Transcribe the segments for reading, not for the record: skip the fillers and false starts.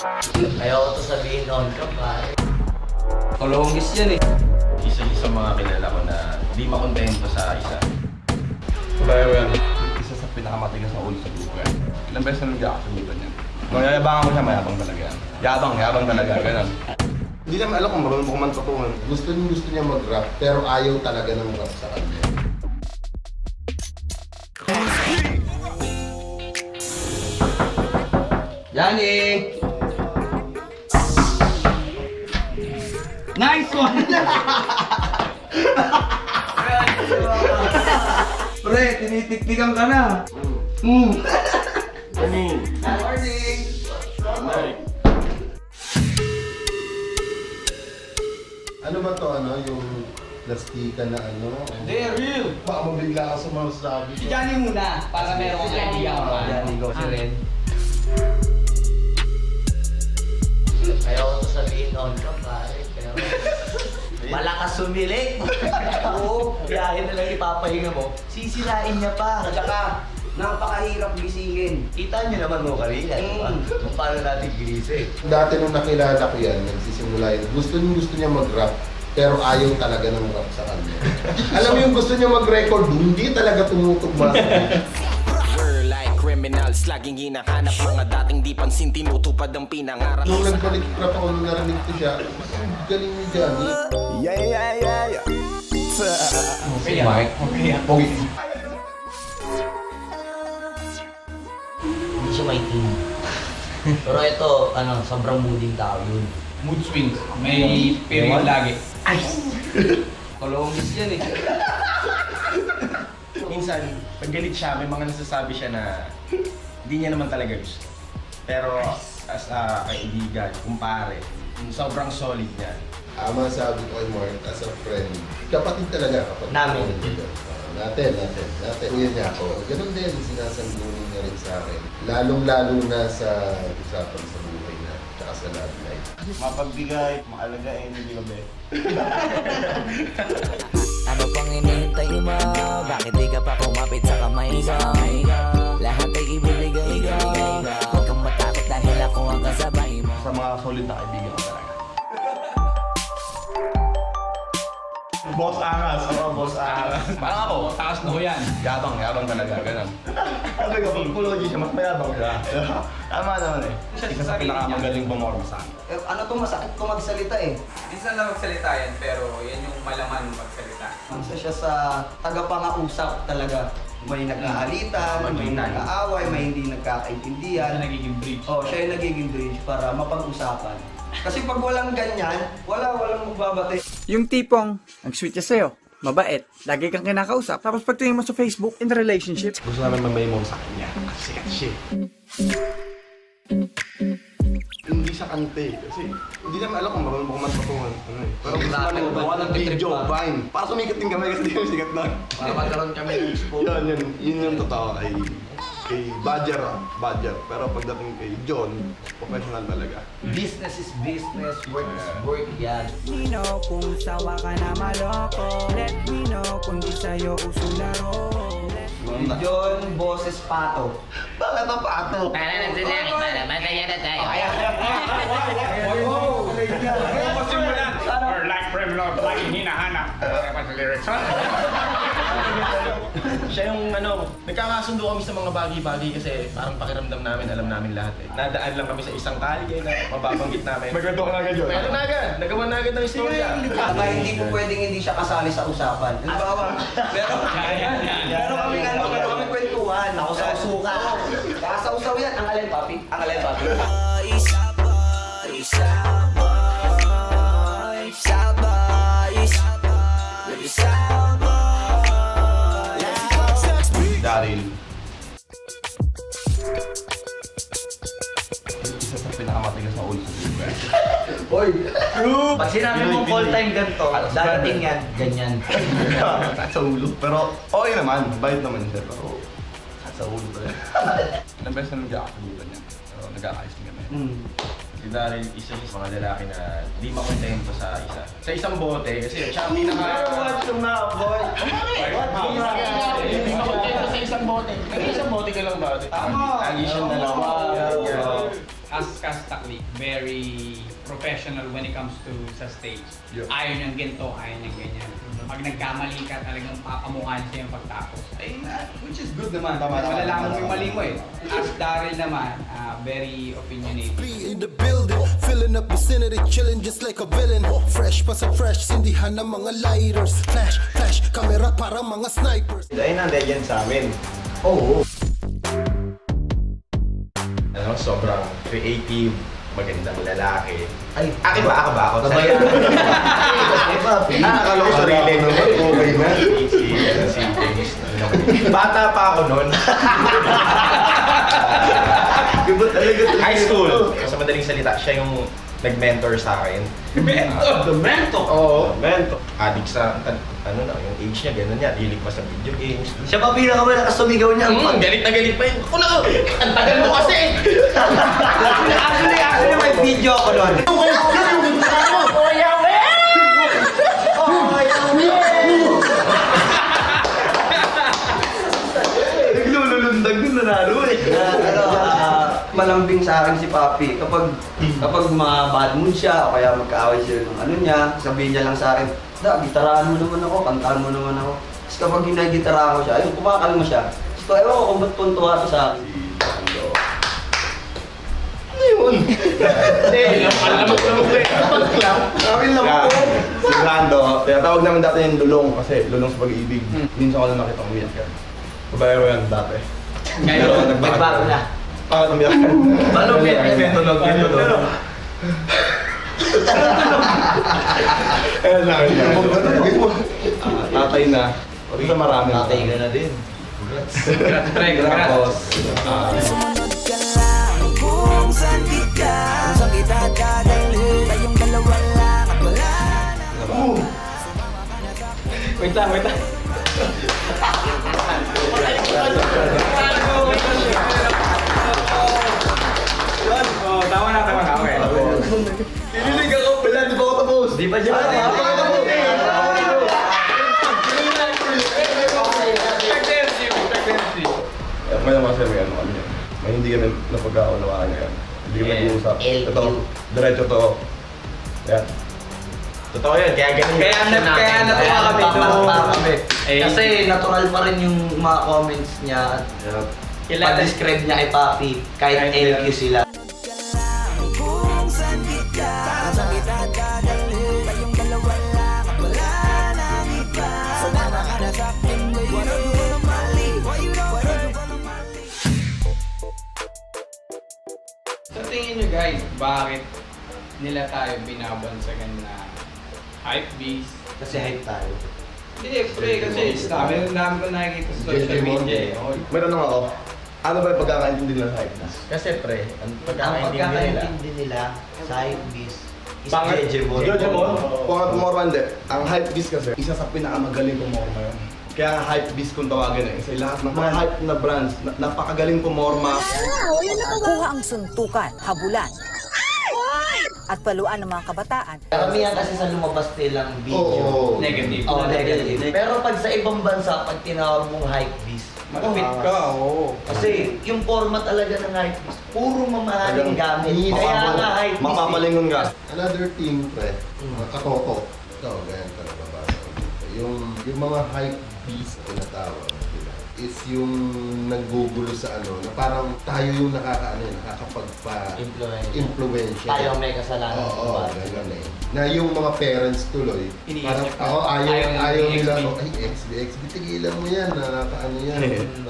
Ayaw ko ito sabihin noon ka, pare. Tulongis yan eh. Isa mga kilala ko na di makontento sa isa. Well, isa sa pinakamatigas na ulo sa grupo yan. Ilang beses na nag-a-activitan yan. Kung yayabangan ko siya, mayabang talaga yan. Yabang talaga, ganun. Hindi naman alam kung marunong man patungan. Gusto niya mag-rap, pero ayaw talaga ng rap sa kanya. Gianni! Nice one! Pre, tinitiktikan ka na. Morning! Morning! Ano ba to ano? Yung plastikan na ano? Hindi, real! Baka mabigla ka sa mga sabi. Si Johnny muna, para meron kong idea ko. Johnny, go si Red. Ayaw ko sabihin noon ka, pare, pero malakas sumilik. Oo, biyahin nalang ipapahinga mo. Sisirain niya pa. At saka, napakahirap gisingin. Kita niyo naman mo kanina, diba? Kung paano natin ginising. Dati nung nakilala ko yan, nagsisimula yan, gusto niya mag-rap, pero ayaw talaga ng rap sa kanya. Alam mo yung gusto niya mag-record, hindi talaga tumutugma sa kanya. Criminals, laging hinahanap mga dating di pansin, tinutupad ang pinangarap. Nung nagpalit-trap ako, nung narinig ko siya, galing ni Johnny. Yeah. Okay, Mike. Okay. Hindi siya may team. Pero ito, ano, sobrang mooding tao yun. Mood swings. May period lagi. Ay! Kolongis yan eh. Minsan, pag galit siya, may mga nasasabi siya na hindi niya naman talaga gusto. Pero as a kaibigan, kumpare, sobrang solid niya. Masabi ko kay Mark, as a friend, kapatid talaga kapatid. Namin. Natin. Kuya niya ako. Ganun din, sinasanggunin niya rin sa akin. Lalong-lalo na sa usapan sa buhay na, tsaka sa love life. Mapagbigay, maalagain, hindi ba bet? Ano pang inihintay mo? Bakit di ka pa kumapit sa kamay ko? Lahat ay ibibigay ko. Huwag kang matakot dahil ako ang kasabay mo. Sa mga solid na kaibigan ko talaga. Boss angas. Oo, boss angas. Parang ako, takas na ko yan. Yabang talaga, ganun. Sabi ko, pag kulogy siya, mas mayabang siya. Tama naman eh. Isa sa pinakamagaling bumorma sa akin. Ano itong masakit kung magsalita eh? Minsan lang magsalita yan, pero yan yung malaman magsalita. Mansa siya sa tagapangausap talaga. May nagkahalitan, may nag-aaway, may hindi nagkakaintindihan. Siya nagiging bridge. Oo, siya yung nagiging bridge para mapag-usapan. Kasi pag walang ganyan, walang magbabate. Yung tipong, ang sweet niya sa'yo, mabait, lagi kang kinakausap, tapos pagtingin mo sa Facebook, in the relationship. Gusto namin magbigay mo sa kanya, kasi shit. Hindi sa kante, kasi hindi namin alam kung marunong kong matutungan. Pero gusto namin magawa ng video, Vine. Para sumikat din kami, kasi di kami sikat na. Para magkaroon kami. Yun yung totoo ay kay Badger. Pero pagdating kay John, professional talaga. Business is business, work is work, yan. We know kung sawa ka na maloko. Let me know kung di sa'yo usularo. John, boses pato. Bakit ang pato? Para na sila, para mataya na tayo. Kaya po simulan. Or like Prem Lord, like hinahanap. Kaya pa sa lyrics. Siya yung ano, nagkakasundo kami sa mga bagay-bagay kasi parang pakiramdam namin, alam namin lahat eh. Nadaan lang kami sa isang kalye na mababanggit namin. Magkatong na agad yun? Magkatong na agad! Nagawa na agad ng istorya. Aba, hindi po pwedeng hindi siya kasali sa usapan. Halimbawa, pero kami nga naman, pero kami kwentuhan, nakusaw-suka. Nakasaw-saw yan, ang alay papi. Ang alay papi. Daryl. Isa sa pinakamatigas na ulo sa grupo. Hoy! Pag sinabi mong full-time ganito, darating yan, ganyan. Sa ulo. Pero okay naman, bait naman siya. Pero sa ulo talaga. Ilang beses na nag-a-activitan niya. Pero nag-a-ayos niya na yan. Si Daryl, isa sa mga lalaki na di makontento sa isa. Sa isang bote, kasi siya ang pinaka... Watch him now, boy! Hindi makontento sa isang bote. Kasi isang bote ka lang ba? Tama! Tagi siya na lang. as Kastaklik, very professional when it comes to sa stage. Yeah. Ayaw niyang ginto, ayaw niyang ganyan. Pag nagkamali ka, talagang papamuhan siya yung pagtapos. Ay, which is good naman. Malalaman mo yung mali mo eh. As Daryl naman, very opinionated. Be in the building, filling up vicinity, chilling just like a villain. Fresh pa sa fresh, sindihan ng mga lighters. Flash, flash, camera para mga snipers. Dahil na legend sa amin. Oo. Ano, sobrang creative, magandang lalaki. Ay, akin ba? Aka ba ako? Sabayan. Nakakala ko sarili naman. Okay na. Bata pa ako nun. High school. Sa madaling salita, siya yung nag-mentor sa akin. Mentor? The mentor? Oo. Mentor. Adik sa, ano na, yung age niya, gano'n niya. Dilig pa sa video games. Siya pa pinaka-sumigaw niya. Galit na galit pa yun. Ako na ko! Ang tagal mo kasi! Actually, may video ako doon. Naglulundag yung nanalo eh. Malambing sa akin si Papi. Kapag ma-bad mood siya o kaya magkaaway siya ng ano niya, sabihin niya lang sa akin, "Da, gitarahan mo naman ako, kantaan mo naman ako." Tapos kapag ginagitarahan ko siya, ayun, kumakalma siya. So, ewan ko kung ba't puntuha ito sa akin. Rando. Ano yun? Hindi, alamok na magklap. Sabihin lang ako. Si Rando, tinatawag namin dati yung lulong kasi lulong sa pag-ibig. Minsan ko na nakita umiyak yan. Babayaw yan dati. Ngayon, nagbago na. Ah, tumiyak ka. Malupit. Tunog. Ayan lang. Tatay na. Pagkita marami. Tatay ka na din. Congrats. Congrats, pre. Congrats. Wait lang. Kinilig ako, wala, di ba ako tapos? Di ba siya? May naman sir, may ano kami yan. May hindi kami napagkaunawaan ngayon. Hindi kami nag-uusap. Ito, diretso to. Yan. Totoo yan, kaya ganun yun. Kaya natuwa kami doon. Kasi natural pa rin yung mga comments niya. Pag-describe niya kay Papi, kahit LQ sila. Tingin nyo guys, bakit nila tayo binabansagan na Hypebeast? Kasi hype tayo. Hindi, pre, kasi mayroon namin ko nakikita sa social media eh. Mayroon naman ako, ano ba yung pagkakaintindi nila sa Hypebeast? Kasi pre, ang pagkakaintindi nila sa Hypebeast is legible. Legible? Pangat mo rwande, ang Hypebeast kasi isa sa pinakamagaling pumorma yun. Kaya Hypebeast kung tawagin eh. Sa lahat ng mga hype na brands, napakagaling pumorma. Kuha ang suntukan, habulan, at paluan ng mga kabataan. Karamihan kasi sa lumabas nilang video. Negative. Oo, negative. Pero pag sa ibang bansa, pag tinawag mong Hypebeast, malapit ka, oo. Kasi yung format talaga ng Hypebeast, puro mamahaling gamit. Kaya nga Hypebeast. Mapamalingon ka. Another team, pre. Katoto. Ito, ganyan ka na babasa. Yung mga Hypebeast na tinatawag nila is yung naggugulo sa ano na parang tayo yung nakakapagpa-influensya. Tayo ang may kasalanan. Oo, gano'n eh. Na yung mga parents tuloy, parang ako ayaw nila, ay ExB, tigilan mo yan, nakakaano yan,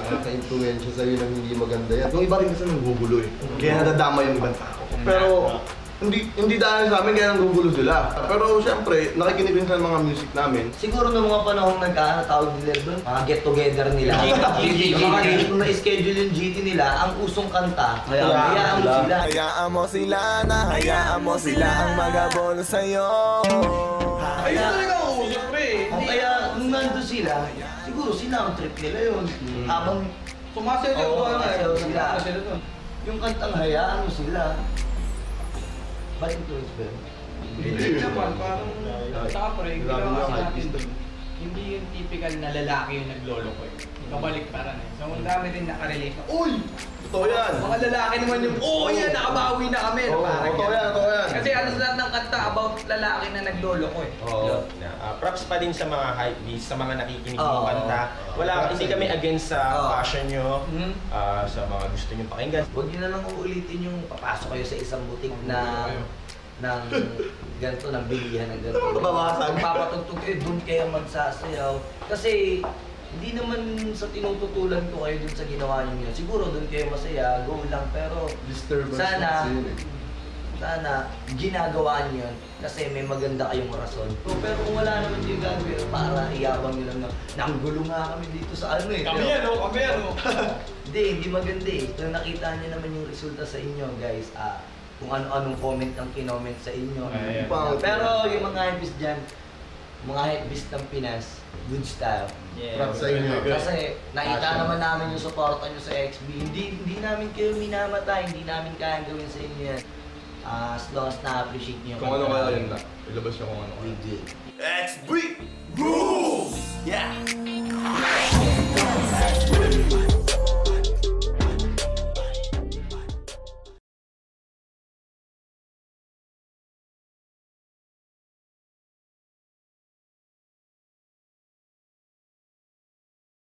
nakaka-influensya sa'yo nang hindi maganda yan. Yung iba rin kasi nanggugulo eh, kaya nadadama yung ibang tao. Pero Hindi dahil sa amin, kaya nanggugulo sila. Pero siyempre, nakikinig rin sa mga music namin. Siguro ng mga panahong nagkakatawag nila doon, mga get-together nila. Kung na-schedule yung GT nila, ang usong kanta, hayaan mo sila. Hayaan mo sila na, hayaan mo sila ang magabolo sa'yo. Ayun talaga ako, siyempre. Kaya kung nandun sila, siguro sinauntrip nila yun. Habang sumasayaw sila, yung kantang hayaan mo sila. Ba't influence ba? Hindi naman, parang tapre, ginawa natin doon. Hindi yung typical na lalaki yung nagloloko eh. Kabalik pa rin eh. So, ang dami rin nakarelate na, "Uy! Totoo yan. Mga lalaki naman yung, oo yan, nakabawi na kami. Totoo yan, totoo yan. Kasi ano lahat ng kanta about lalaki na nagloloko eh. Oo. Props pa din sa mga hypebeast, sa mga nakikinig ng kanta. Hindi kami against sa passion nyo, sa mga gusto nyo pakinggan. Huwag nyo na lang uulitin yung papasok kayo sa isang butik na ng ganito, ng bilihan, ng ganito. Mabawasan. Papatugtog kayo, doon kayo magsasayaw. Kasi hindi naman sa tinututulan ko kayo dun sa ginawa niyo yun. Siguro dun kayo masaya, go lang, pero sana ginagawa niyo yun kasi may maganda kayong rason. Pero kung wala naman yung gagawin, para iyabang nyo lang na nanggulo nga kami dito sa ano eh. Kami yan o, kami yan o. Hindi maganda eh. Kung nakita niyo naman yung resulta sa inyo guys, kung ano-anong comment ang kinoment sa inyo. Pero yung mga hypebeast dyan, mga hypebeast ng Pinas, good style. Props sa inyo. Kasi nakita naman namin yung support nyo sa ExB. Hindi namin kayo minamatay, hindi namin kayang gawin sa inyo yan. As long as na-appreciate nyo. Kung ano kaya yun lang, ilabas nyo kung ano kaya. ExB!